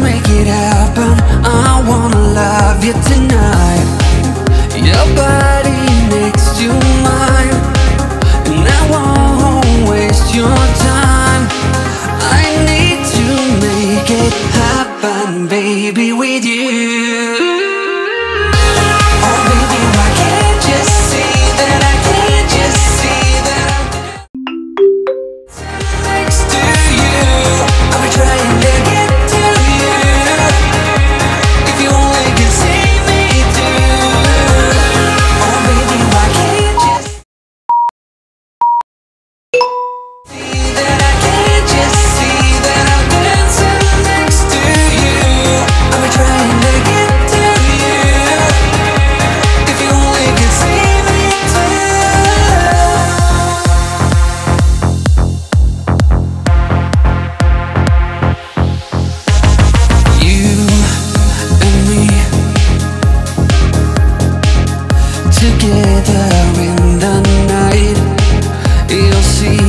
Make it happen. I wanna love you tonight. together in the night. You'll see,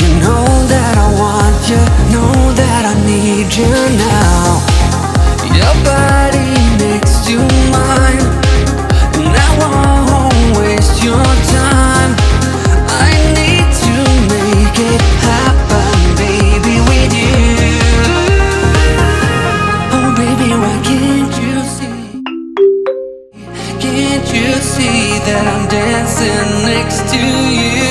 you know that I want you, know that I need you now. Your body next to mine, and I won't waste your time. I need to make it happen, baby, with you. Oh baby, why can't you see? Can't you see that I'm dancing next to you?